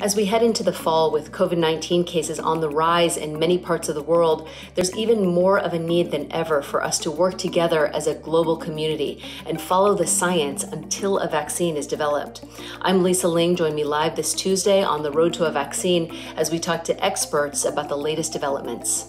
As we head into the fall with COVID-19 cases on the rise in many parts of the world, there's even more of a need than ever for us to work together as a global community and follow the science until a vaccine is developed. I'm Lisa Ling. Join me live this Tuesday on The Road to a Vaccine as we talk to experts about the latest developments.